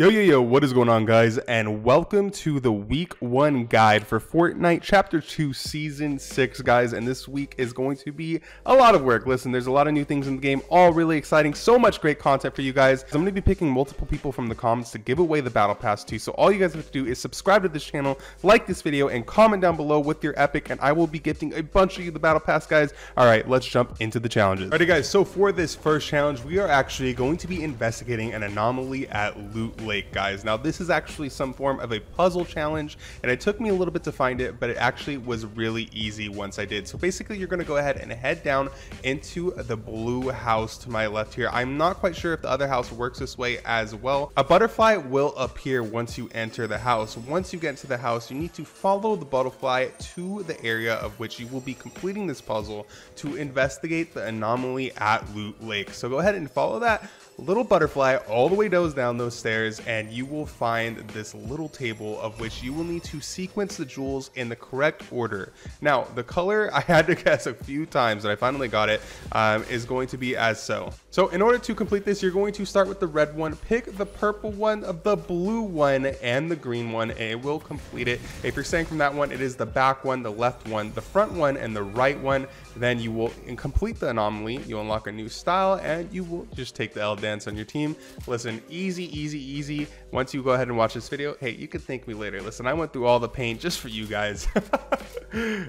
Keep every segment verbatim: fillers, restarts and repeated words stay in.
Yo, yo, yo, what is going on, guys? And welcome to the week one guide for Fortnite Chapter two Season six, guys. And this week is going to be a lot of work. Listen, there's a lot of new things in the game, all really exciting. So much great content for you guys. I'm going to be picking multiple people from the comments to give away the Battle Pass to. So all you guys have to do is subscribe to this channel, like this video, and comment down below with your epic. And I will be gifting a bunch of you the Battle Pass, guys. All right, let's jump into the challenges. All right, guys, so for this first challenge, we are actually going to be investigating an anomaly at Loot Lake. Lake, guys. Now this is actually some form of a puzzle challenge, and it took me a little bit to find it, but it actually was really easy once I did. So basically you're going to go ahead and head down into the blue house to my left here. I'm not quite sure if the other house works this way as well. A butterfly will appear once you enter the house. Once you get to the house, you need to follow the butterfly to the area of which you will be completing this puzzle to investigate the anomaly at Loot Lake. So go ahead and follow that little butterfly all the way goes down those stairs, and you will find this little table of which you will need to sequence the jewels in the correct order. Now the color, I had to guess a few times and I finally got it, um, is going to be as so. So in order to complete this, you're going to start with the red one, pick the purple one, the blue one, and the green one, and it will complete it. If you're staying from that one, it is the back one, the left one, the front one, and the right one. Then you will complete the anomaly, you unlock a new style, and you will just take the L down on your team. Listen, easy, easy, easy. Once you go ahead and watch this video, hey, you can thank me later. Listen, I went through all the pain just for you guys.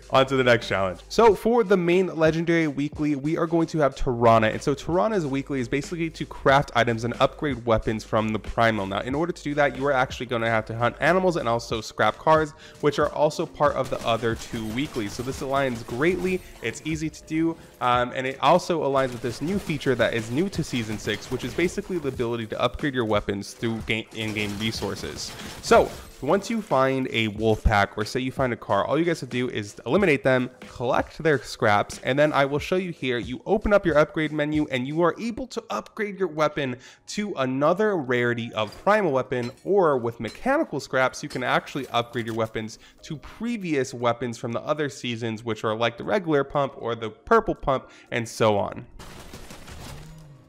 On to the next challenge. So for the main legendary weekly, we are going to have Tirana. And so Tirana's weekly is basically to craft items and upgrade weapons from the primal. Now in order to do that, you are actually going to have to hunt animals and also scrap cars, which are also part of the other two weeklies. So this aligns greatly. It's easy to do, um, and it also aligns with this new feature that is new to season six, which is basically the ability to upgrade your weapons through in-game resources. So once you find a wolf pack, or say you find a car, all you guys have to do is eliminate them, collect their scraps, and then I will show you here. You open up your upgrade menu and you are able to upgrade your weapon to another rarity of Primal Weapon, or with mechanical scraps, you can actually upgrade your weapons to previous weapons from the other seasons, which are like the regular pump or the purple pump, and so on.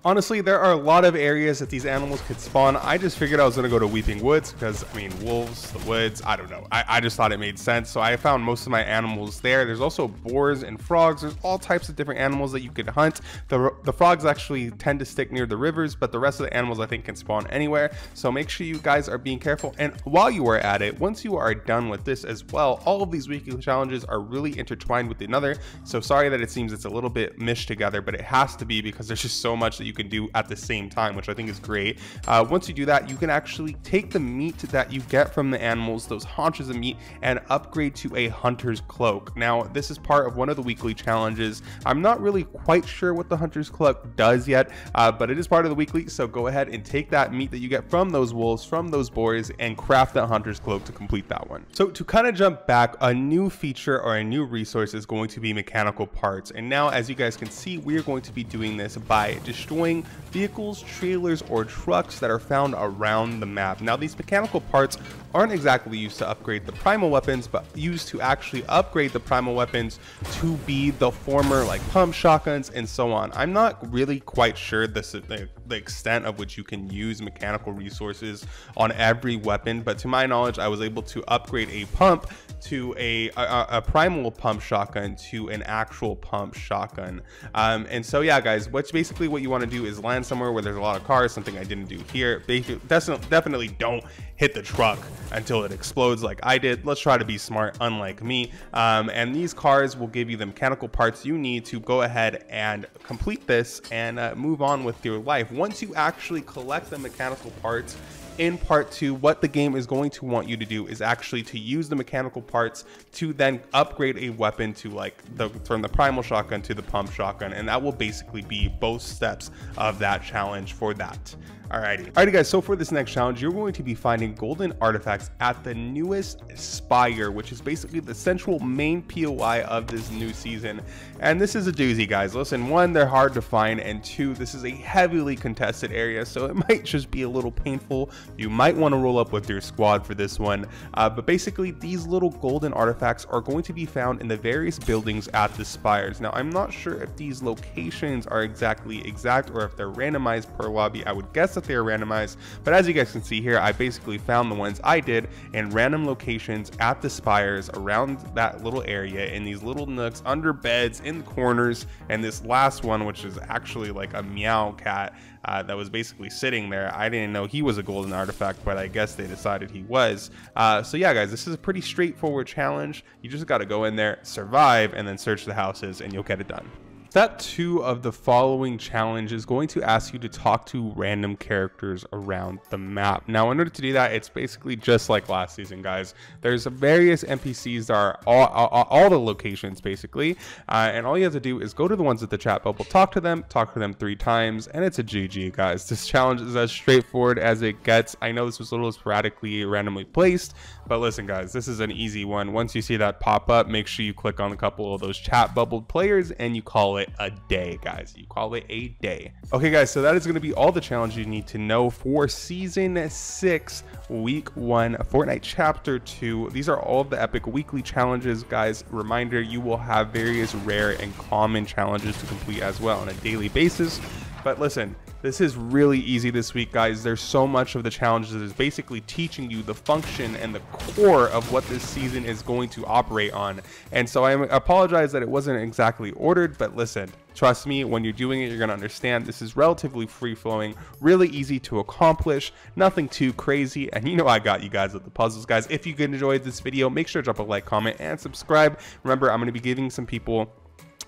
Honestly, there are a lot of areas that these animals could spawn. I just figured I was going to go to Weeping Woods because, I mean, wolves, the woods, I don't know. I, I just thought it made sense. So I found most of my animals there. There's also boars and frogs. There's all types of different animals that you could hunt. The, the frogs actually tend to stick near the rivers, but the rest of the animals I think can spawn anywhere. So make sure you guys are being careful. And while you are at it, once you are done with this as well, all of these weekly challenges are really intertwined with another. So sorry that it seems it's a little bit meshed together, but it has to be because there's just so much that you you can do at the same time, which I think is great. Uh, once you do that, you can actually take the meat that you get from the animals, those haunches of meat, and upgrade to a hunter's cloak. Now this is part of one of the weekly challenges. I'm not really quite sure what the hunter's cloak does yet, uh, but it is part of the weekly. So go ahead and take that meat that you get from those wolves, from those boars, and craft that hunter's cloak to complete that one. So to kind of jump back, a new feature or a new resource is going to be mechanical parts. And now, as you guys can see, we are going to be doing this by destroying vehicles, trailers, or trucks that are found around the map. Now these mechanical parts aren't exactly used to upgrade the primal weapons, but used to actually upgrade the primal weapons to be the former like pump shotguns and so on. I'm not really quite sure this is the, the extent of which you can use mechanical resources on every weapon, but to my knowledge, I was able to upgrade a pump to a, a, a primal pump shotgun to an actual pump shotgun. Um, and so yeah, guys, what's basically what you want to do is land somewhere where there's a lot of cars, something I didn't do here. Definitely don't hit the truck until it explodes like I did. Let's try to be smart, unlike me. Um, and these cars will give you the mechanical parts you need to go ahead and complete this and uh, move on with your life. Once you actually collect the mechanical parts, in part two, what the game is going to want you to do is actually to use the mechanical parts to then upgrade a weapon to like the from the primal shotgun to the pump shotgun, and that will basically be both steps of that challenge for that. Alrighty. Alrighty guys, so for this next challenge, you're going to be finding golden artifacts at the newest spire, which is basically the central main P O I of this new season. And this is a doozy, guys. Listen, one, they're hard to find, and two, this is a heavily contested area, so it might just be a little painful. You might want to roll up with your squad for this one. Uh, but basically, these little golden artifacts are going to be found in the various buildings at the spires. Now, I'm not sure if these locations are exactly exact or if they're randomized per lobby. I would guess if they are randomized, but as you guys can see here, I basically found the ones I did in random locations at the spires around that little area, in these little nooks, under beds, in the corners, and this last one, which is actually like a meow cat uh, that was basically sitting there. I didn't know he was a golden artifact, but I guess they decided he was. Uh, so yeah, guys, this is a pretty straightforward challenge. You just got to go in there, survive, and then search the houses, and you'll get it done. Step two of the following challenge is going to ask you to talk to random characters around the map. Now, in order to do that, it's basically just like last season, guys. There's various N P Cs that are all, all, all the locations, basically. Uh, and all you have to do is go to the ones at the chat bubble, talk to them, talk to them three times, and it's a G G, guys. This challenge is as straightforward as it gets. I know this was a little sporadically randomly placed, but listen, guys, this is an easy one. Once you see that pop up, make sure you click on a couple of those chat bubble players and you call it a day, guys. You call it a day. Okay, guys, so that is going to be all the challenge you need to know for season six, week one, Fortnite chapter two. These are all the epic weekly challenges, guys. Reminder, you will have various rare and common challenges to complete as well on a daily basis. But listen, this is really easy this week, guys. There's so much of the challenges that is basically teaching you the function and the core of what this season is going to operate on. And so I apologize that it wasn't exactly ordered, but listen, trust me, when you're doing it, you're going to understand this is relatively free-flowing, really easy to accomplish, nothing too crazy, and you know I got you guys with the puzzles, guys. If you enjoyed this video, make sure to drop a like, comment, and subscribe. Remember, I'm going to be giving some people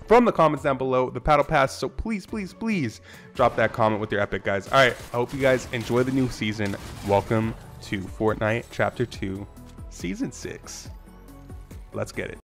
from the comments down below the paddle pass, so please please please drop that comment with your epic, guys. All right, I hope you guys enjoy the new season. Welcome to Fortnite chapter two season six. Let's get it.